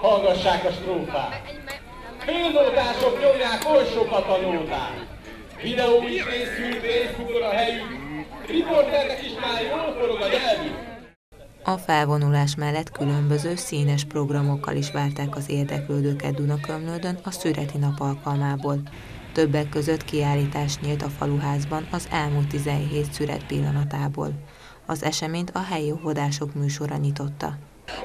Hallgassák a strófát. Félnótások nyomják oly sokat a nótát. Videó is készült, részfugor a helyük. Riporternek is már jól forog a nyelvük. A felvonulás mellett különböző színes programokkal is várták az érdeklődőket Dunakömlődön a Szüreti nap alkalmából. Többek között kiállítás nyílt a faluházban az elmúlt 17 szüret pillanatából. Az eseményt a helyi óvodások műsora nyitotta.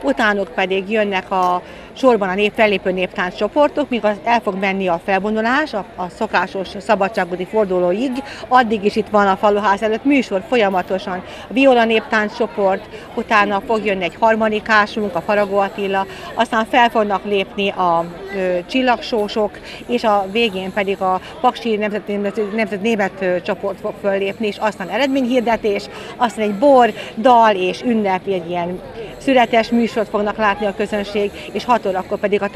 Utánuk pedig jönnek a sorban a fellépő néptánc csoportok, míg el fog menni a felvonulás a szokásos szabadságúti fordulóig, addig is itt van a faluház előtt műsor folyamatosan. A viola néptánc csoport, utána fog jönni egy harmonikásunk, a Faragó Attila, aztán fel fognak lépni a csillagsósok, és a végén pedig a paksi nemzetnémet csoport fog föllépni, és aztán eredményhirdetés, aztán egy bor, dal és ünnep, egy ilyen szüretes műsort fognak látni a közönség, és 6 órakor pedig a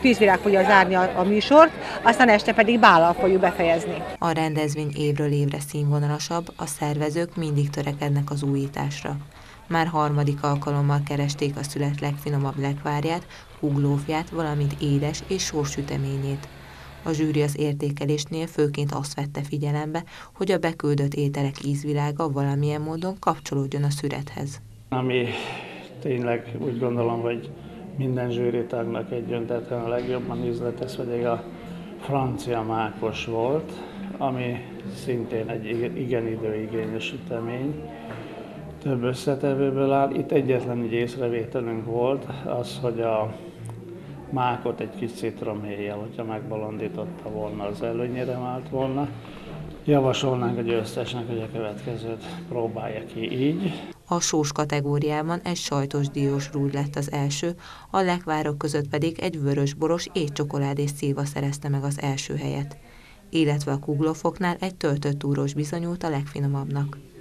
tűzvirág fogja zárni a műsort, aztán este pedig bállal fogjuk befejezni. A rendezvény évről évre színvonalasabb, a szervezők mindig törekednek az újításra. Már harmadik alkalommal keresték a szület legfinomabb lekvárját, húglófját, valamint édes és sós süteményét. A zsűri az értékelésnél főként azt vette figyelembe, hogy a beküldött ételek ízvilága valamilyen módon kapcsolódjon a szürethez. Ami tényleg úgy gondolom, hogy minden zsűritagnak egyöntetően a legjobban ízletesz, pedig a francia mákos volt, ami szintén egy igen időigényes sütemény. Több összetevőből áll. Itt egyetlen egy észrevételünk volt az, hogy a mákot egy kis citromhéjjel, hogyha megbolondította volna, az előnyére vált volna. Javasolnánk, hogy összesnek, hogy a következőt próbálja ki így. A sós kategóriában egy sajtos diós rúd lett az első, a lekvárok között pedig egy vörösboros étcsokoládés szilva szerezte meg az első helyet. Illetve a kuglófoknál egy töltött túrós bizonyult a legfinomabbnak.